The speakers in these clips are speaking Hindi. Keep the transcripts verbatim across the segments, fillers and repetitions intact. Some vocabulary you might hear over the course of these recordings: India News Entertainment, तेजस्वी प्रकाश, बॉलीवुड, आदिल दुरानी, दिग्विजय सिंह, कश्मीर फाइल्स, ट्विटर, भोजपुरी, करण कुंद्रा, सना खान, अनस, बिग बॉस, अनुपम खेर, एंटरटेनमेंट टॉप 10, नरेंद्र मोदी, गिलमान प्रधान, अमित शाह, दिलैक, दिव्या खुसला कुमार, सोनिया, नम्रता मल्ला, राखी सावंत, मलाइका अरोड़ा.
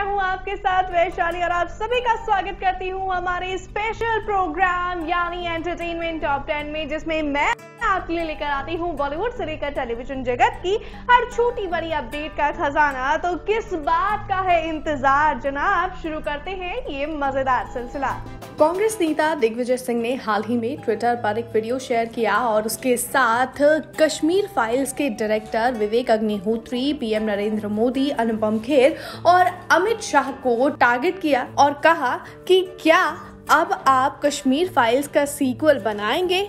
मैं हूं आपके साथ वैशाली और आप सभी का स्वागत करती हूं हमारे स्पेशल प्रोग्राम यानी एंटरटेनमेंट टॉप टेन में, जिसमें मैं आपके लिए लेकर आती हूं बॉलीवुड से लेकर टेलीविजन जगत की हर छोटी बड़ी अपडेट का खजाना। तो किस बात का है इंतजार जनाब, शुरू करते हैं ये मजेदार सिलसिला। कांग्रेस नेता दिग्विजय सिंह ने हाल ही में ट्विटर पर एक वीडियो शेयर किया और उसके साथ कश्मीर फाइल्स के डायरेक्टर विवेक अग्निहोत्री, पीएम नरेंद्र मोदी, अनुपम खेर और अमित शाह को टारगेट किया और कहा कि क्या अब आप कश्मीर फाइल्स का सीक्वल बनाएंगे।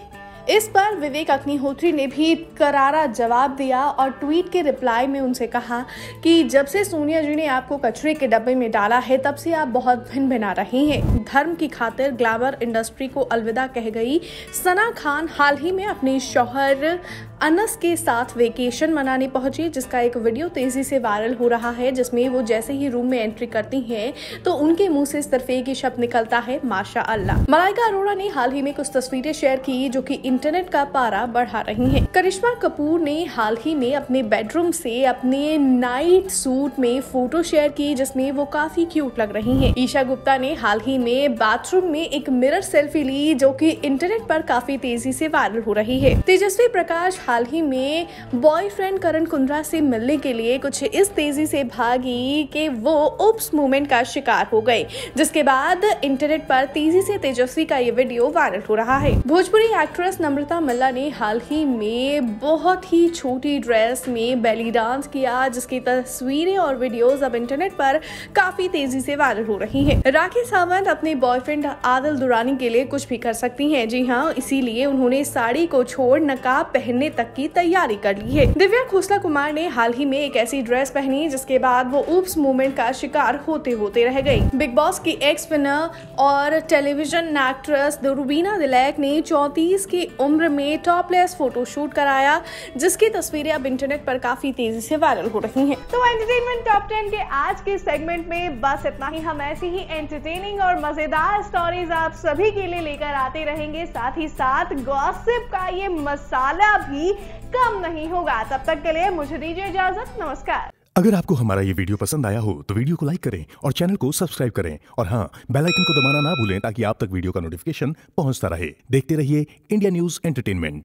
इस पर विवेक अग्निहोत्री ने भी करारा जवाब दिया और ट्वीट के रिप्लाई में उनसे कहा कि जब से सोनिया जी ने आपको कचरे के डब्बे में डाला है तब से आप बहुत भिन्न बना रही हैं। धर्म की खातिर ग्लैमर इंडस्ट्री को अलविदा कह गई सना खान हाल ही में अपने शौहर अनस के साथ वेकेशन मनाने पहुंची, जिसका एक वीडियो तेजी से वायरल हो रहा है, जिसमें वो जैसे ही रूम में एंट्री करती हैं तो उनके मुंह से सिर्फ एक ही शब्द निकलता है, माशा अल्लाह। मलाइका अरोड़ा ने हाल ही में कुछ तस्वीरें शेयर की जो कि इंटरनेट का पारा बढ़ा रही हैं। करिश्मा कपूर ने हाल ही में अपने बेडरूम से अपने नाइट सूट में फोटो शेयर की जिसमें वो काफी क्यूट लग रही हैं। ईशा गुप्ता ने हाल ही में बाथरूम में एक मिरर सेल्फी ली जो कि इंटरनेट पर काफी तेजी से वायरल हो रही है। तेजस्वी प्रकाश हाल ही में बॉयफ्रेंड करण कुंद्रा से मिलने के लिए कुछ इस तेजी से भागी कि वो ओप्स मूवमेंट का शिकार हो गए, जिसके बाद इंटरनेट पर तेजी से तेजस्वी का ये वीडियो वायरल हो रहा है। भोजपुरी एक्ट्रेस नम्रता मल्ला ने हाल ही में बहुत ही छोटी ड्रेस में बेली डांस किया, जिसकी तस्वीरें और वीडियोस अब इंटरनेट पर काफी तेजी से वायरल हो रही हैं। राखी सावंत अपने बॉयफ्रेंड आदिल दुरानी के लिए कुछ भी कर सकती हैं, जी हाँ, इसीलिए उन्होंने साड़ी को छोड़ नकाब पहनने तक की तैयारी कर ली है। दिव्या खुसला कुमार ने हाल ही में एक ऐसी ड्रेस पहनी जिसके बाद वो ऊप्स मूवमेंट का शिकार होते होते रह गई। बिग बॉस की एक्स विनर और टेलीविजन एक्ट्रेस दिलैक ने चौंतीस की उम्र में टॉपलेस फोटोशूट कराया, जिसकी तस्वीरें अब इंटरनेट पर काफी तेजी से वायरल हो रही हैं। तो एंटरटेनमेंट टॉप टेन के आज के सेगमेंट में बस इतना ही। हम ऐसी ही एंटरटेनिंग और मजेदार स्टोरीज आप सभी के लिए लेकर आते रहेंगे, साथ ही साथ गॉसिप का ये मसाला भी कम नहीं होगा। तब तक के लिए मुझे दीजिए इजाजत, नमस्कार। अगर आपको हमारा ये वीडियो पसंद आया हो तो वीडियो को लाइक करें और चैनल को सब्सक्राइब करें और हाँ, बेल आइकन को दबाना ना भूलें ताकि आप तक वीडियो का नोटिफिकेशन पहुंचता रहे। देखते रहिए इंडिया न्यूज़ एंटरटेनमेंट।